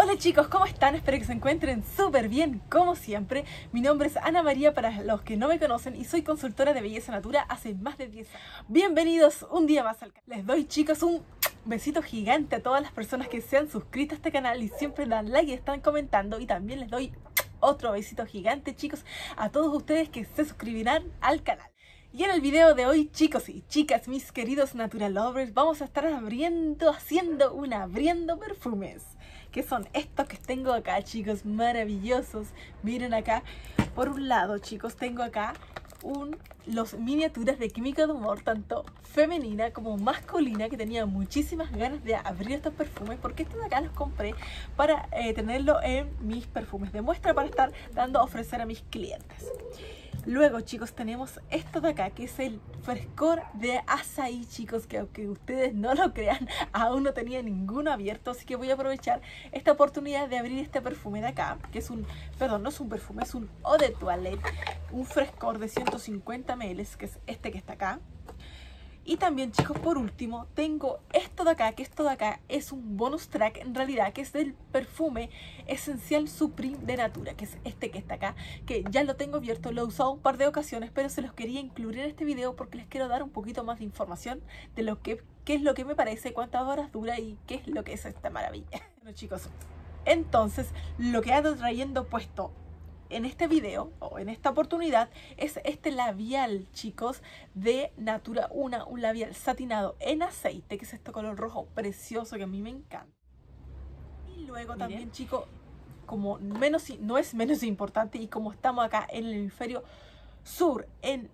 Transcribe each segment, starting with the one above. Hola chicos, ¿cómo están? Espero que se encuentren súper bien, como siempre. Mi nombre es Ana María, para los que no me conocen, y soy consultora de Belleza Natura hace más de 10 años. Bienvenidos un día más al canal. Les doy, chicos, un besito gigante a todas las personas que se han suscrito a este canal y siempre dan like y están comentando. Y también les doy otro besito gigante, chicos, a todos ustedes que se suscribirán al canal. Y en el video de hoy, chicos y chicas, mis queridos Natural Lovers, vamos a estar abriendo perfumes. Que son estos que tengo acá, chicos, maravillosos. Miren acá, por un lado, chicos, tengo acá los miniaturas de Química de Humor, tanto femenina como masculina, que tenía muchísimas ganas de abrir estos perfumes, porque estos de acá los compré para tenerlo en mis perfumes de muestra, para estar dando a ofrecer a mis clientes. Luego, chicos, tenemos esto de acá, que es el Frescor de Açaí, chicos, que aunque ustedes no lo crean, aún no tenía ninguno abierto, así que voy a aprovechar esta oportunidad de abrir este perfume de acá, que es perdón, no es un perfume, es un eau de toilette, un Frescor de 150 ml, que es este que está acá. Y también, chicos, por último, tengo esto de acá, que esto de acá es un bonus track, en realidad, que es del perfume Essencial Supreme de Natura, que es este que está acá, que ya lo tengo abierto, lo he usado un par de ocasiones, pero se los quería incluir en este video porque les quiero dar un poquito más de información de lo que, qué es lo que me parece, cuántas horas dura y qué es lo que es esta maravilla. Bueno, chicos, entonces, lo que ando trayendo puesto en este video, o en esta oportunidad, es este labial, chicos, de Natura 1, un labial satinado en aceite, que es este color rojo precioso que a mí me encanta. Y luego miren, también, chicos, como no es menos importante, y como estamos acá en el hemisferio sur, en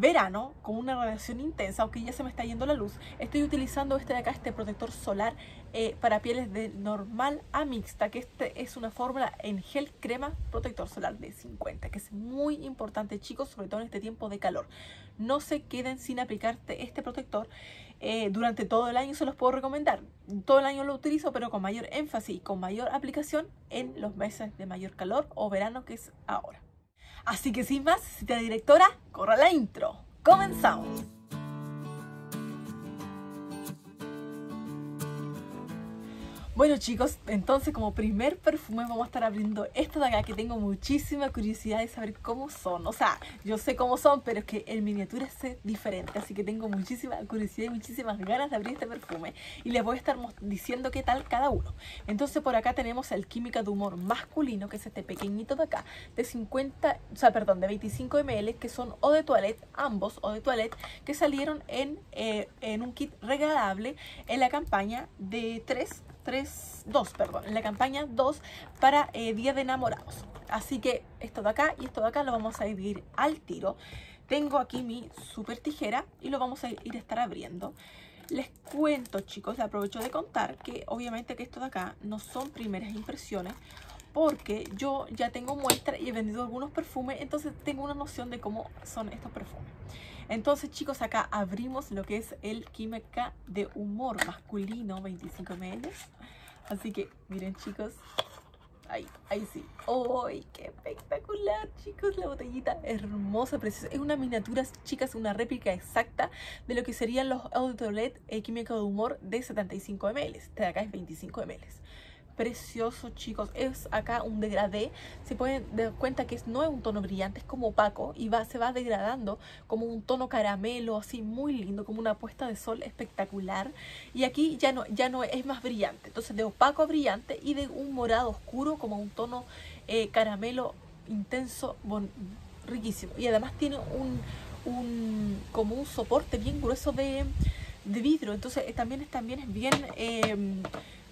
verano, con una radiación intensa, aunque ya se me está yendo la luz, estoy utilizando este de acá, este protector solar para pieles de normal a mixta, que este es una fórmula en gel crema protector solar de 50, que es muy importante, chicos, sobre todo en este tiempo de calor. No se queden sin aplicarte este protector durante todo el año, se los puedo recomendar. Todo el año lo utilizo, pero con mayor énfasis y con mayor aplicación en los meses de mayor calor o verano, que es ahora. Así que sin más, cita de directora, corra la intro. ¡Comenzamos! Bueno, chicos, entonces como primer perfume vamos a estar abriendo esto de acá, que tengo muchísima curiosidad de saber cómo son. O sea, yo sé cómo son, pero es que en miniatura es diferente, así que tengo muchísima curiosidad y muchísimas ganas de abrir este perfume, y les voy a estar diciendo qué tal cada uno. Entonces por acá tenemos el Química de Humor masculino, que es este pequeñito de acá, de 25 ml, que son eau de toilette, ambos eau de toilette, que salieron en un kit regalable en la campaña de 2 para Día de Enamorados. Así que esto de acá y esto de acá lo vamos a dividir al tiro. Tengo aquí mi super tijera y lo vamos a estar abriendo. Les cuento, chicos, les aprovecho de contar que obviamente que esto de acá no son primeras impresiones, porque yo ya tengo muestra y he vendido algunos perfumes, entonces tengo una noción de cómo son estos perfumes. Entonces, chicos, acá abrimos lo que es el Química de Humor masculino, 25 ml. Así que, miren, chicos, ahí sí. ¡Ay, qué espectacular, chicos! La botellita hermosa, preciosa. Es una miniatura, chicas, una réplica exacta de lo que serían los eau de toilette Química de Humor de 75 ml. Este de acá es 25 ml. Precioso, chicos, es acá un degradé, se pueden dar cuenta que no es un tono brillante, es como opaco y se va degradando como un tono caramelo, así muy lindo, como una puesta de sol espectacular. Y aquí ya no es más brillante, entonces de opaco a brillante y de un morado oscuro como un tono caramelo intenso, riquísimo. Y además tiene como un soporte bien grueso de vidrio, entonces también es bien...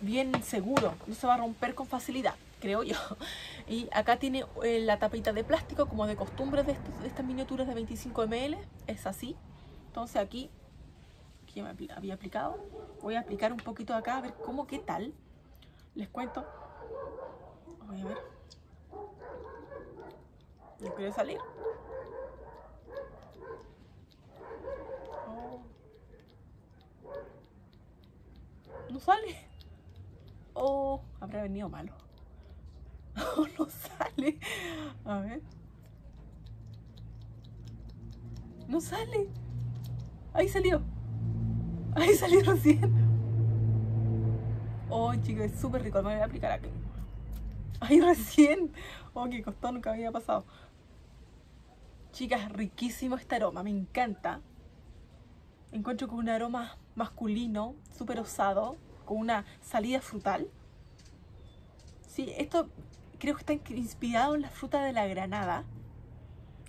bien seguro, no se va a romper con facilidad, creo yo. Y acá tiene la tapita de plástico, como de costumbre de estas miniaturas de 25 ml, es así. Entonces aquí me había aplicado, voy a aplicar un poquito acá, a ver cómo, qué tal. Les cuento, voy a ver, no quiere salir. No sale. Oh, habrá venido malo. Oh, no sale. A ver. No sale. Ahí salió. Ahí salió recién. Oh, chicos, es súper rico. Me voy a aplicar aquí. ¡Ay, recién! Oh, qué costó, nunca había pasado. Chicas, riquísimo este aroma, me encanta. Encuentro con un aroma masculino, súper osado, con una salida frutal. Sí, esto creo que está inspirado en la fruta de la granada.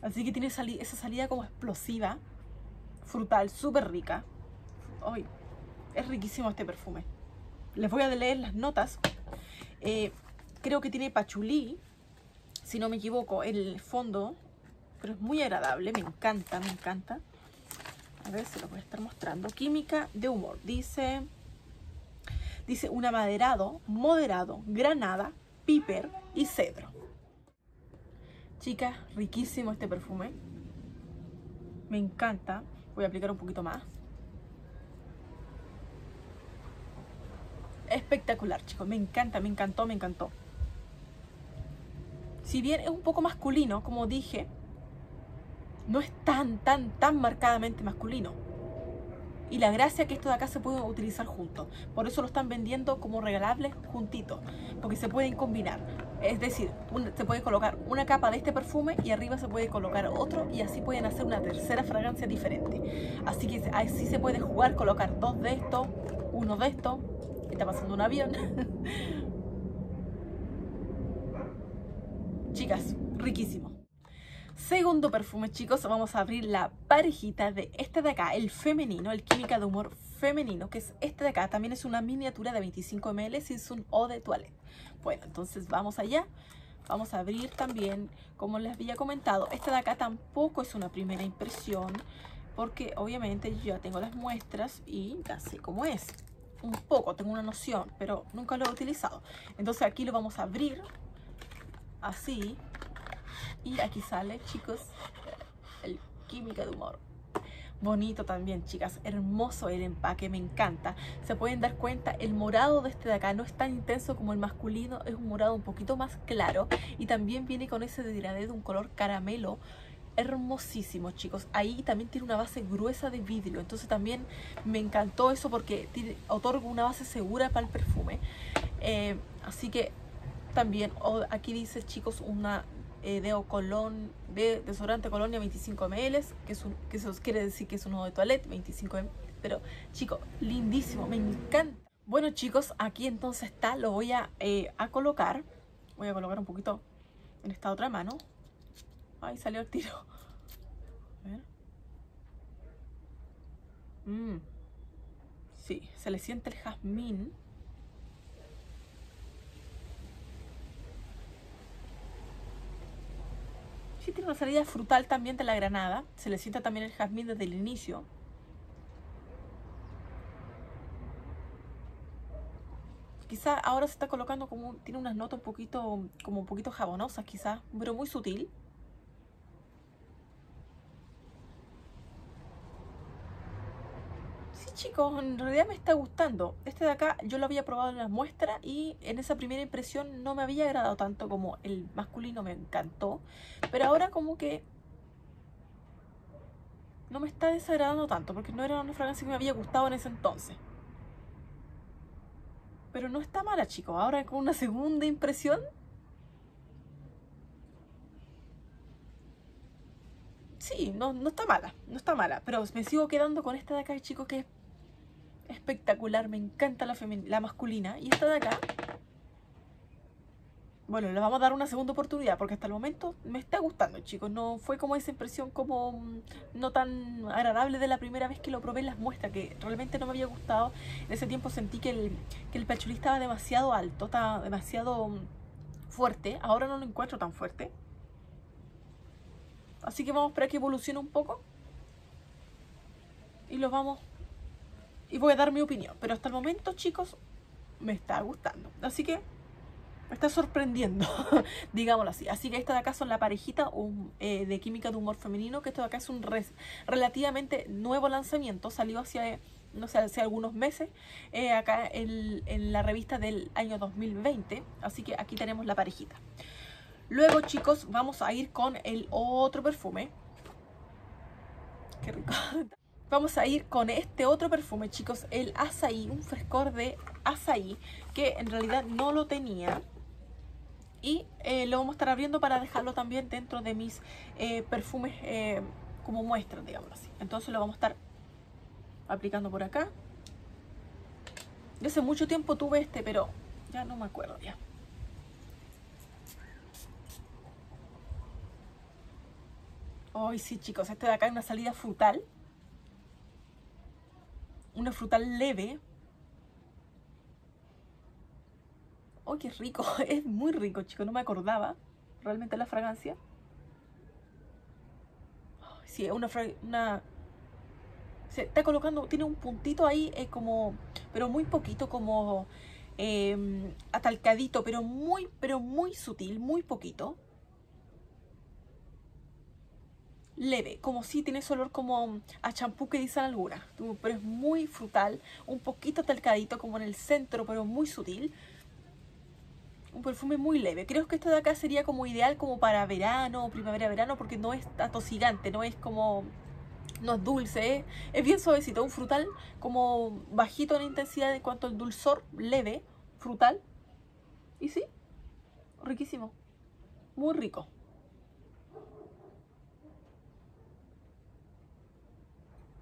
Así que tiene esa salida como explosiva, frutal, súper rica. Ay, es riquísimo este perfume. Les voy a leer las notas. Creo que tiene pachulí, si no me equivoco, el fondo. Pero es muy agradable, me encanta, me encanta. A ver, se lo voy a estar mostrando. Química de humor. Dice un amaderado, moderado, granada, piper y cedro. Chicas, riquísimo este perfume. Me encanta. Voy a aplicar un poquito más. Espectacular, chicos. Me encanta, me encantó, me encantó. Si bien es un poco masculino, como dije, no es tan marcadamente masculino. Y la gracia es que esto de acá se puede utilizar juntos. Por eso lo están vendiendo como regalables juntitos, porque se pueden combinar. Es decir, se puede colocar una capa de este perfume y arriba se puede colocar otro, y así pueden hacer una tercera fragancia diferente. Así que así se puede jugar, colocar dos de estos, uno de estos. Está pasando un avión. Chicas, riquísimo. Segundo perfume, chicos, vamos a abrir la parejita de este de acá, el femenino, el química de humor femenino, que es este de acá. También es una miniatura de 25 ml, es un eau de toilette. Bueno, entonces vamos allá. Vamos a abrir también, como les había comentado, este de acá tampoco es una primera impresión, porque obviamente yo ya tengo las muestras y ya sé cómo es. Un poco, tengo una noción, pero nunca lo he utilizado. Entonces aquí lo vamos a abrir, así. Y aquí sale, chicos, el química de humor. Bonito también, chicas. Hermoso el empaque, me encanta. Se pueden dar cuenta, el morado de este de acá no es tan intenso como el masculino. Es un morado un poquito más claro. Y también viene con ese degradé de un color caramelo. Hermosísimo, chicos. Ahí también tiene una base gruesa de vidrio. Entonces también me encantó eso, porque otorga una base segura para el perfume. Así que también, aquí dice, chicos, una... de desodorante colonia 25 ml, que eso quiere decir que es un eau de toilette 25 ml. Pero chicos, lindísimo, me encanta. Bueno, chicos, aquí entonces está. Lo voy a colocar. Voy a colocar un poquito en esta otra mano. Ahí salió el tiro. A ver. Sí, se le siente el jazmín. Sí, tiene una salida frutal también de la granada. Se le sienta también el jazmín desde el inicio. Quizá ahora se está colocando como... tiene unas notas un poquito... como un poquito jabonosas quizás, pero muy sutil. Sí, chicos, en realidad me está gustando. Este de acá yo lo había probado en las muestras y en esa primera impresión no me había agradado tanto como el masculino, me encantó. Pero ahora como que no me está desagradando tanto, porque no era una fragancia que me había gustado en ese entonces. Pero no está mala, chicos. Ahora con una segunda impresión, sí, no está mala, no está mala. Pero me sigo quedando con esta de acá, chicos, que es espectacular. Me encanta la masculina. Y esta de acá, bueno, le vamos a dar una segunda oportunidad, porque hasta el momento me está gustando, chicos. No fue como esa impresión como no tan agradable de la primera vez que lo probé en las muestras, que realmente no me había gustado. En ese tiempo sentí que el pachulí estaba demasiado alto, estaba demasiado fuerte. Ahora no lo encuentro tan fuerte. Así que vamos a esperar que evolucione un poco. Y los vamos... y voy a dar mi opinión. Pero hasta el momento, chicos, me está gustando. Así que me está sorprendiendo, digámoslo así. Así que esta de acá son la parejita de química de humor femenino. Que esto de acá es un relativamente nuevo lanzamiento. Salió hacia, no sé, hace algunos meses. Acá en la revista del año 2020. Así que aquí tenemos la parejita. Luego, chicos, vamos a ir con el otro perfume. Qué rico. vamos a ir con este otro perfume, chicos, el Açaí, un frescor de Açaí, que en realidad no lo tenía. Y lo vamos a estar abriendo para dejarlo también dentro de mis perfumes como muestra, digamos así. Entonces lo vamos a estar aplicando por acá. Yo hace mucho tiempo tuve este, pero ya no me acuerdo ya. Hoy sí, chicos, este de acá es una salida frutal. Una frutal leve. ¡Oh, qué rico! Es muy rico, chicos. No me acordaba realmente la fragancia. Sí, es una... Se está colocando... Tiene un puntito ahí como... Pero muy poquito, como... atalcadito, pero muy sutil. Muy poquito. Leve. Como si tiene ese olor como a champú que dicen algunas. Pero es muy frutal. Un poquito atalcadito como en el centro, pero muy sutil. Un perfume muy leve. Creo que este de acá sería como ideal como para verano o primavera-verano, porque no es atosigante, no es como... no es dulce, ¿eh? Es bien suavecito, un frutal como bajito en intensidad en cuanto al dulzor, leve, frutal. Y sí, riquísimo, muy rico.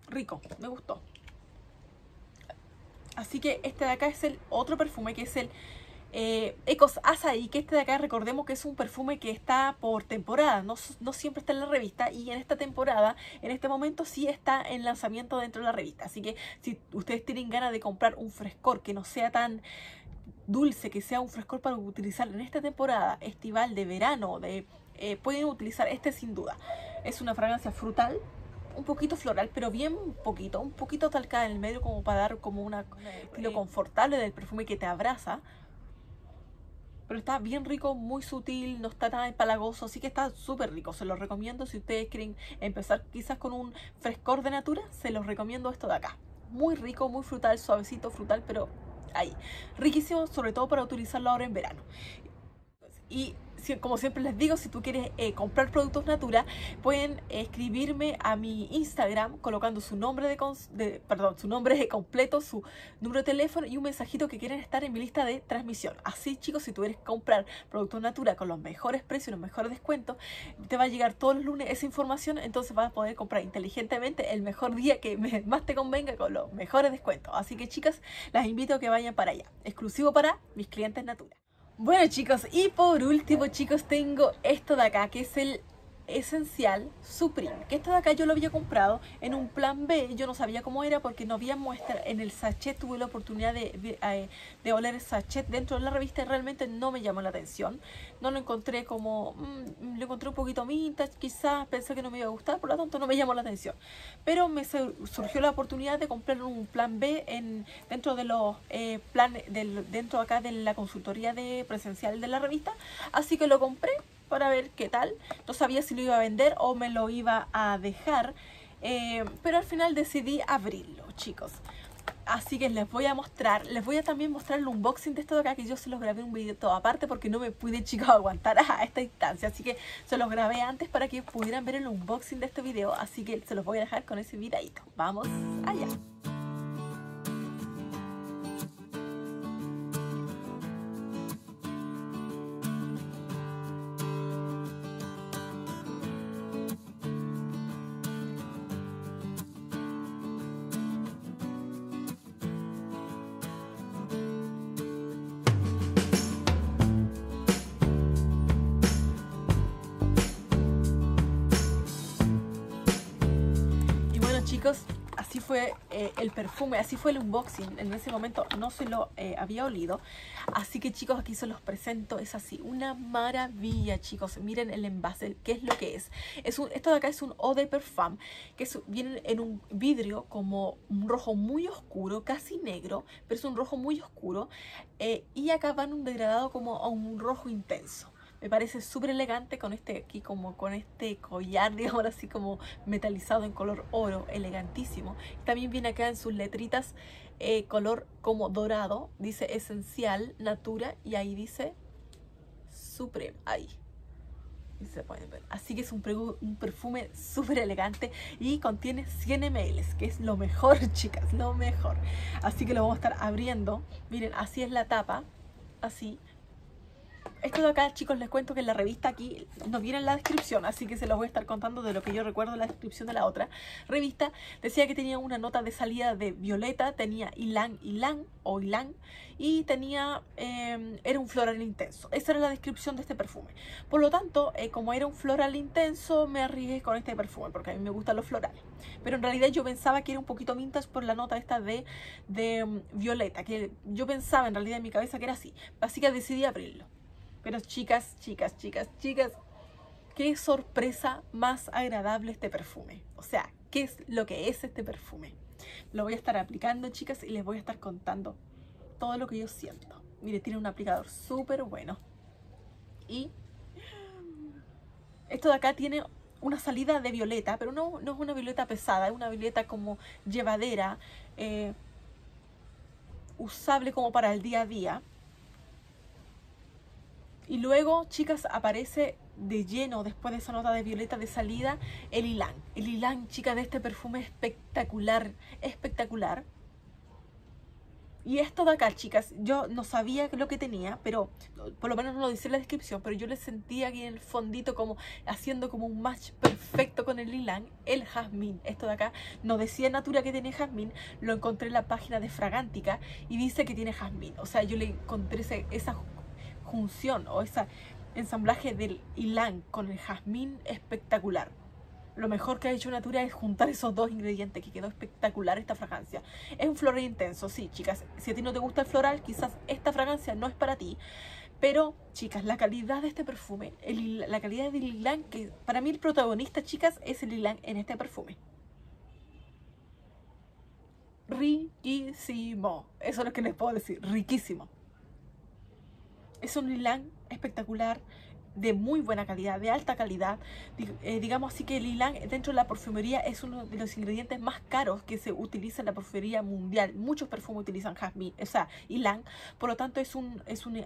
Rico, me gustó. Así que este de acá es el otro perfume, que es el... Ecos Açaí, que este de acá recordemos que es un perfume que está por temporada, no siempre está en la revista, y en esta temporada, en este momento sí está en lanzamiento dentro de la revista. Así que si ustedes tienen ganas de comprar un frescor que no sea tan dulce, que sea un frescor para utilizar en esta temporada estival de verano, pueden utilizar este sin duda. Es una fragancia frutal, un poquito floral, pero bien poquito, un poquito talcada en el medio, como para dar como un estilo confortable del perfume que te abraza. Pero está bien rico, muy sutil, no está tan empalagoso, así que está súper rico. Se los recomiendo si ustedes quieren empezar quizás con un frescor de Natura, se los recomiendo esto de acá. Muy rico, muy frutal, suavecito, frutal, pero ahí. Riquísimo, sobre todo para utilizarlo ahora en verano. Y como siempre les digo, si tú quieres comprar productos Natura, pueden escribirme a mi Instagram colocando su nombre su nombre completo, su número de teléfono y un mensajito que quieren estar en mi lista de transmisión. Así, chicos, si tú quieres comprar productos Natura con los mejores precios y los mejores descuentos, te va a llegar todos los lunes esa información, entonces vas a poder comprar inteligentemente el mejor día que más te convenga con los mejores descuentos. Así que, chicas, las invito a que vayan para allá, exclusivo para mis clientes Natura. Bueno, chicos, y por último, chicos, tengo esto de acá, que es el Essencial Supreme. Que esto de acá yo lo había comprado en un plan B, yo no sabía cómo era porque no había muestra en el sachet. Tuve la oportunidad de oler el sachet dentro de la revista y realmente no me llamó la atención. No lo encontré como... lo encontré un poquito vintage, quizás pensé que no me iba a gustar, por lo tanto no me llamó la atención. Pero me surgió la oportunidad de comprar un plan B dentro de los dentro acá de la consultoría presencial de la revista. Así que lo compré para ver qué tal. No sabía si lo iba a vender o me lo iba a dejar, pero al final decidí abrirlo, chicos. Así que les voy a mostrar, les voy a también mostrar el unboxing de esto de acá, que yo se los grabé un video todo aparte porque no me pude, chicos, aguantar a esta instancia. Así que se los grabé antes para que pudieran ver el unboxing de este video, así que se los voy a dejar con ese videito. Vamos allá. Chicos, así fue el perfume, así fue el unboxing. En ese momento no se lo había olido. Así que, chicos, aquí se los presento. Es así, una maravilla, chicos. Miren el envase, qué es lo que es. Esto de acá es un eau de parfum, que viene en un vidrio como un rojo muy oscuro, casi negro, pero es un rojo muy oscuro. Y acá van un degradado como a un rojo intenso. Me parece súper elegante con este aquí, como con este collar, digamos así, como metalizado en color oro, elegantísimo. También viene acá en sus letritas color como dorado, dice Esencial Natura y ahí dice Supreme, ahí. se pueden ver. Así que es un perfume súper elegante y contiene 100 ml, que es lo mejor, chicas, lo mejor. Así que lo vamos a estar abriendo. Miren, así es la tapa, así. Esto de acá, chicos, les cuento que en la revista aquí no viene en la descripción, así que se los voy a estar contando de lo que yo recuerdo en la descripción de la otra revista. Decía que tenía una nota de salida de violeta, tenía ylang y tenía, era un floral intenso. Esa era la descripción de este perfume. Por lo tanto, como era un floral intenso, me arriesgué con este perfume, porque a mí me gustan los florales. Pero en realidad yo pensaba que era un poquito vintage por la nota esta de violeta, que yo pensaba en realidad en mi cabeza que era así. Así que decidí abrirlo. Pero chicas, qué sorpresa más agradable este perfume. O sea, ¿qué es lo que es este perfume? Lo voy a estar aplicando, chicas, y les voy a estar contando todo lo que yo siento. Mire, tiene un aplicador súper bueno. Y esto de acá tiene una salida de violeta, pero no es una violeta pesada, es una violeta como llevadera, usable como para el día a día. Y luego, chicas, aparece de lleno, después de esa nota de violeta de salida, el ylang. El ylang, chicas, de este perfume espectacular, espectacular. Y esto de acá, chicas, yo no sabía lo que tenía, pero por lo menos no lo dice en la descripción, pero yo le sentía aquí en el fondito como haciendo como un match perfecto con el ylang, el jazmín. Esto de acá no decía Natura que tiene jazmín, lo encontré en la página de Fragántica y dice que tiene jazmín. O sea, yo le encontré esa junción o ese ensamblaje del ylang con el jazmín espectacular. Lo mejor que ha hecho Natura es juntar esos dos ingredientes, que quedó espectacular esta fragancia. Es un floral intenso, sí, chicas. Si a ti no te gusta el floral, quizás esta fragancia no es para ti. Pero, chicas, la calidad de este perfume, la calidad del ylang, que para mí el protagonista, chicas, es el ylang en este perfume. Riquísimo. Eso es lo que les puedo decir, riquísimo. Es un ylang espectacular, de muy buena calidad, de alta calidad. Digamos así que el ylang dentro de la perfumería es uno de los ingredientes más caros que se utiliza en la perfumería mundial. Muchos perfumes utilizan jazmín, o sea, ylang. Por lo tanto, es un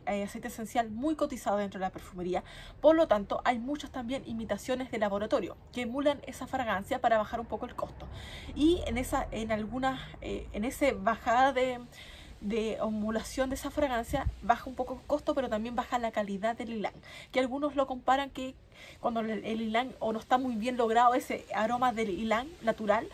aceite esencial muy cotizado dentro de la perfumería. Por lo tanto, hay muchas también imitaciones de laboratorio que emulan esa fragancia para bajar un poco el costo. Y en esa bajada de emulación de esa fragancia baja un poco el costo, pero también baja la calidad del ylang, que algunos lo comparan que cuando el ylang o no está muy bien logrado ese aroma del ylang natural,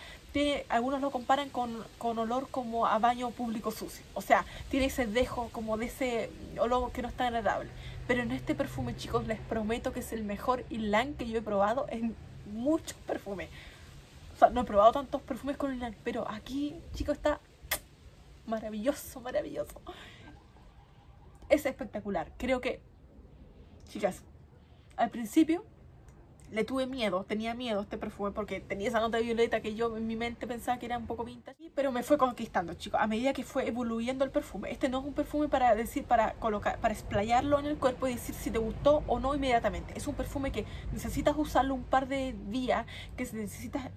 algunos lo comparan con olor como a baño público sucio. O sea, tiene ese dejo como de ese olor que no es tan agradable. Pero en este perfume, chicos, les prometo que es el mejor ylang que yo he probado en muchos perfumes. O sea, no he probado tantos perfumes con ylang, pero aquí, chicos, está maravilloso, maravilloso. Es espectacular. Creo que, chicas, al principio le tuve miedo, tenía miedo a este perfume porque tenía esa nota de violeta que yo en mi mente pensaba que era un poco vintage, pero me fue conquistando, chicos, a medida que fue evoluyendo el perfume. Este no es un perfume para decir, para colocar, para explayarlo en el cuerpo y decir si te gustó o no inmediatamente. Es un perfume que necesitas usarlo un par de días, que necesita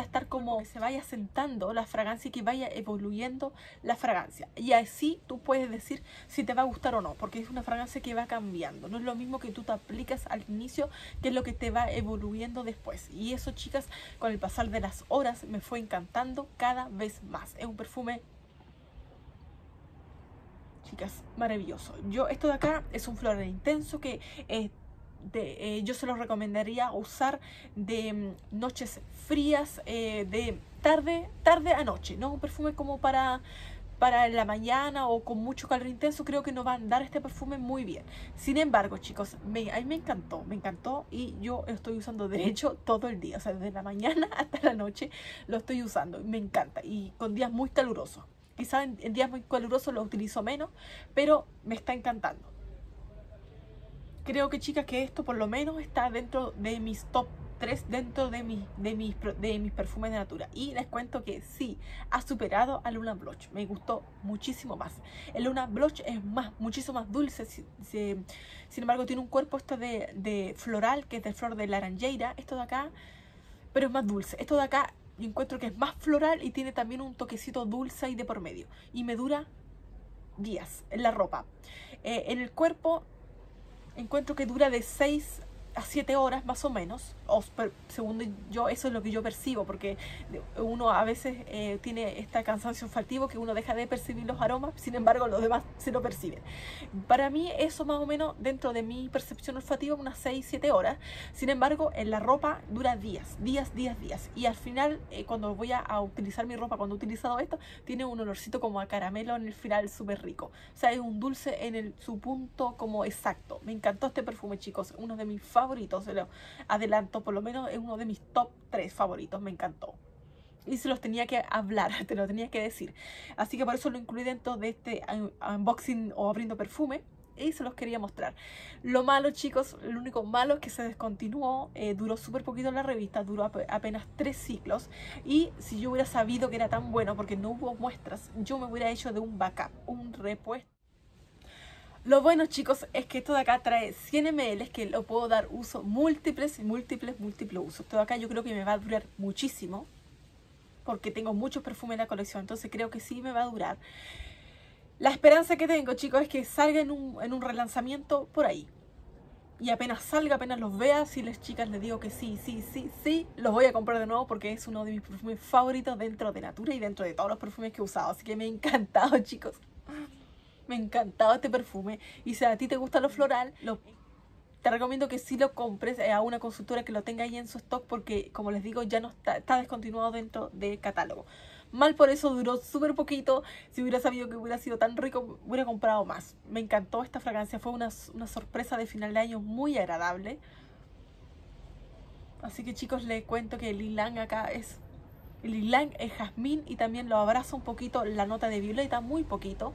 estar como que se vaya sentando la fragancia y que vaya evoluyendo la fragancia. Y así tú puedes decir si te va a gustar o no, porque es una fragancia que va cambiando. No es lo mismo que tú te aplicas al inicio, que es lo que te va evoluyendo después. Y eso, chicas, con el pasar de las horas me fue encantando cada vez más. Es un perfume, chicas, maravilloso. Yo, esto de acá es un floral intenso que yo se los recomendaría usar de noches frías, de tarde a noche. No es un perfume como para la mañana o con mucho calor intenso. Creo que no va a andar este perfume muy bien. Sin embargo, chicos, a mí me encantó y yo lo estoy usando de hecho todo el día. O sea, desde la mañana hasta la noche lo estoy usando. Me encanta, y con días muy calurosos. Quizás en días muy calurosos lo utilizo menos, pero me está encantando. Creo que, chicas, que esto por lo menos está dentro de mis top 3 dentro de mis perfumes de Natura. Y les cuento que sí, ha superado a Luna Blush. Me gustó muchísimo más. El Luna Blush es muchísimo más dulce. Sin embargo, tiene un cuerpo esto de floral, que es de flor de laranjeira. Esto de acá, pero es más dulce. Esto de acá yo encuentro que es más floral y tiene también un toquecito dulce ahí de por medio. Y me dura días en la ropa. En el cuerpo encuentro que dura de 6 a 7 horas más o menos, según yo, eso es lo que yo percibo, porque uno a veces tiene este cansancio olfativo que uno deja de percibir los aromas, sin embargo los demás se lo perciben. Para mí eso más o menos, dentro de mi percepción olfativa, unas 6-7 horas, sin embargo en la ropa dura días, y al final cuando voy a utilizar mi ropa, cuando he utilizado esto, tiene un olorcito como a caramelo en el final, súper rico, o sea, es un dulce en su punto como exacto. Me encantó este perfume, chicos, uno de mis favoritos, se lo adelanto, por lo menos es uno de mis top 3 favoritos, me encantó. Y se los tenía que hablar, te lo tenía que decir. Así que por eso lo incluí dentro de este unboxing o abriendo perfume. Y se los quería mostrar. Lo malo, chicos, lo único malo es que se descontinuó, duró súper poquito la revista, duró apenas 3 ciclos. Y si yo hubiera sabido que era tan bueno, porque no hubo muestras, yo me hubiera hecho de un backup, un repuesto. Lo bueno, chicos, es que esto de acá trae 100 ml que lo puedo dar uso múltiples usos. Todo acá yo creo que me va a durar muchísimo, porque tengo muchos perfumes en la colección, entonces creo que sí me va a durar. La esperanza que tengo, chicos, es que salga en un relanzamiento por ahí. Y apenas salga, apenas los vea, si les chicas les digo que sí, los voy a comprar de nuevo, porque es uno de mis perfumes favoritos dentro de Natura y dentro de todos los perfumes que he usado. Así que me ha encantado, chicos. Me ha encantado este perfume. Y si a ti te gusta lo floral, te recomiendo que sí lo compres a una consultora que lo tenga ahí en su stock, porque como les digo, ya no está descontinuado dentro del catálogo. Mal por eso, duró súper poquito. Si hubiera sabido que hubiera sido tan rico, hubiera comprado más. Me encantó esta fragancia, fue una sorpresa de final de año muy agradable. Así que, chicos, les cuento que el ylang acá es... el ylang es jazmín y también lo abraza un poquito la nota de violeta, muy poquito.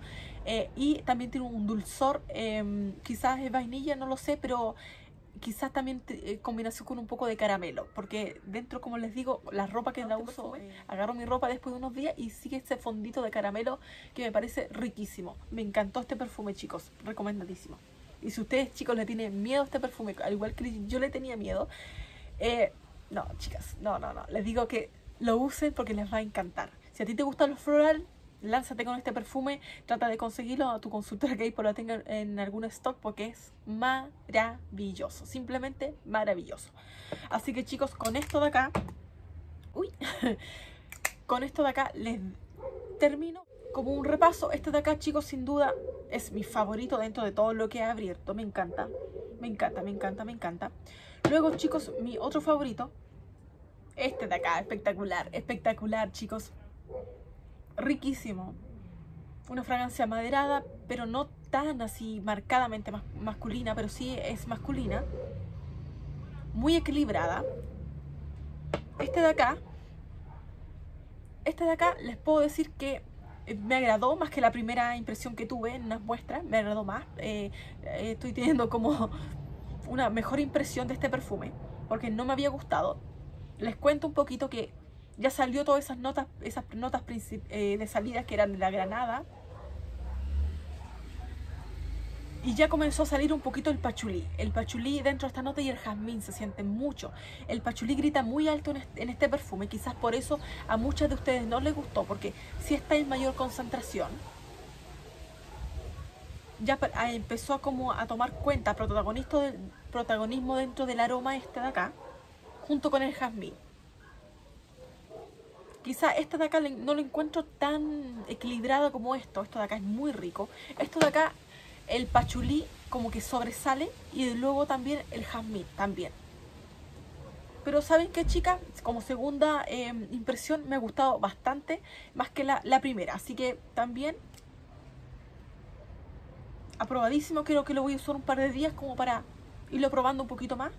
Y también tiene un dulzor, quizás es vainilla, no lo sé, pero quizás también combinación con un poco de caramelo. Porque dentro, como les digo, la ropa que la uso, agarro mi ropa después de unos días y sigue ese fondito de caramelo que me parece riquísimo. Me encantó este perfume, chicos, recomendadísimo. Y si ustedes, chicos, le tienen miedo a este perfume, al igual que yo le tenía miedo, no, chicas, no, les digo que lo usen porque les va a encantar. Si a ti te gusta lo floral, lánzate con este perfume. Trata de conseguirlo a tu consultora que lo tenga en algún stock, porque es maravilloso, simplemente maravilloso. Así que, chicos, con esto de acá, con esto de acá les termino como un repaso. Este de acá, chicos, sin duda es mi favorito dentro de todo lo que he abierto. Me encanta, me encanta, me encanta, me encanta. Luego, chicos, mi otro favorito, este de acá, espectacular, espectacular, chicos. Riquísimo. Una fragancia maderada, pero no tan así marcadamente masculina, pero sí es masculina. Muy equilibrada. Este de acá les puedo decir que me agradó más que la primera impresión que tuve en unas muestras. Me agradó más. Estoy teniendo como una mejor impresión de este perfume, porque no me había gustado. Les cuento un poquito que ya salió todas esas notas de salida que eran de la granada. Y ya comenzó a salir un poquito el pachulí. El pachulí dentro de esta nota y el jazmín se sienten mucho. El pachulí grita muy alto en este perfume. Quizás por eso a muchas de ustedes no les gustó, porque sí está en mayor concentración. Ya empezó como a tomar cuenta protagonismo dentro del aroma este de acá, junto con el jazmín. Quizá esta de acá no lo encuentro tan equilibrada como esto. Esto de acá es muy rico. Esto de acá, el pachulí como que sobresale, y luego también el jazmín también. Pero ¿saben qué, chicas? Como segunda impresión me ha gustado bastante, más que la primera. Así que también aprobadísimo. Creo que lo voy a usar un par de días como para irlo probando un poquito más.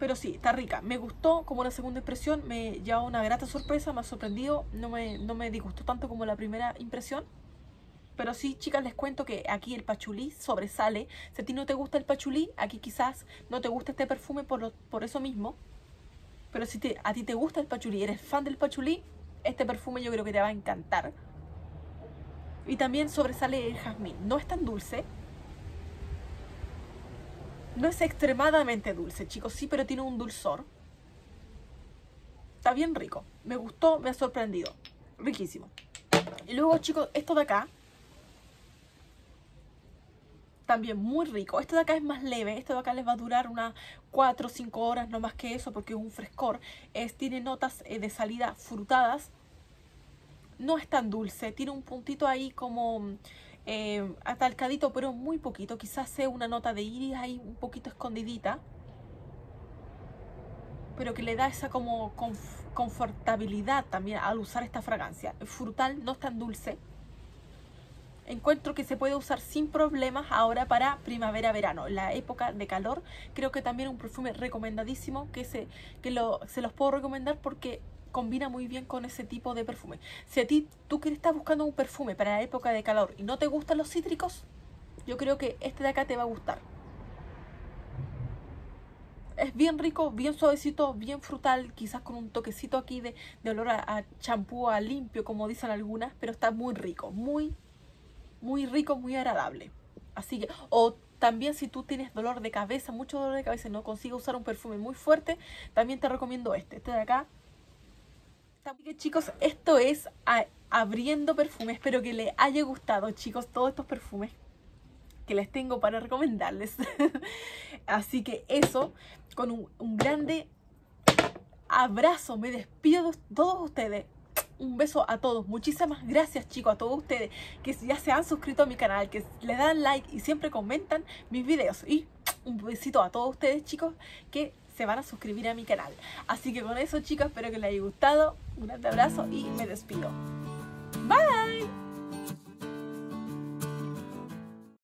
Pero sí, está rica. Me gustó como una segunda impresión. Me llevó una grata sorpresa. Me ha sorprendido. No me disgustó tanto como la primera impresión. Pero sí, chicas, les cuento que aquí el pachulí sobresale. Si a ti no te gusta el pachulí, aquí quizás no te gusta este perfume por eso mismo. Pero si a ti te gusta el pachulí, eres fan del pachulí, este perfume yo creo que te va a encantar. Y también sobresale el jazmín. No es tan dulce. No es extremadamente dulce, chicos, sí, pero tiene un dulzor. Está bien rico. Me gustó, me ha sorprendido. Riquísimo. Y luego, chicos, esto de acá también muy rico. Este de acá es más leve, este de acá les va a durar unas 4 o 5 horas, no más que eso, porque es un frescor. Tiene notas de salida frutadas. No es tan dulce, tiene un puntito ahí como atalcadito, pero muy poquito. Quizás sea una nota de iris ahí un poquito escondidita, pero que le da esa como confortabilidad también al usar esta fragancia. El frutal, no es tan dulce. Encuentro que se puede usar sin problemas ahora para primavera-verano, la época de calor. Creo que también un perfume recomendadísimo que se los puedo recomendar porque combina muy bien con ese tipo de perfume. Si a ti tú que estás buscando un perfume para la época de calor y no te gustan los cítricos, yo creo que este de acá te va a gustar. Es bien rico, bien suavecito, bien frutal, quizás con un toquecito aquí de olor a champú, a limpio, como dicen algunas, pero está muy rico, muy rico, muy agradable. Así que, o también si tú tienes dolor de cabeza, mucho dolor de cabeza y no consigues usar un perfume muy fuerte, también te recomiendo este de acá. También, chicos, esto es Abriendo Perfumes. Espero que les haya gustado, chicos, todos estos perfumes que les tengo para recomendarles. Así que eso, con un grande abrazo, me despido de todos ustedes. Un beso a todos. Muchísimas gracias, chicos, a todos ustedes que ya se han suscrito a mi canal, que le dan like y siempre comentan mis videos. Y un besito a todos ustedes, chicos, que se van a suscribir a mi canal. Así que con eso, chicos, espero que les haya gustado. Un grande abrazo y me despido. Bye.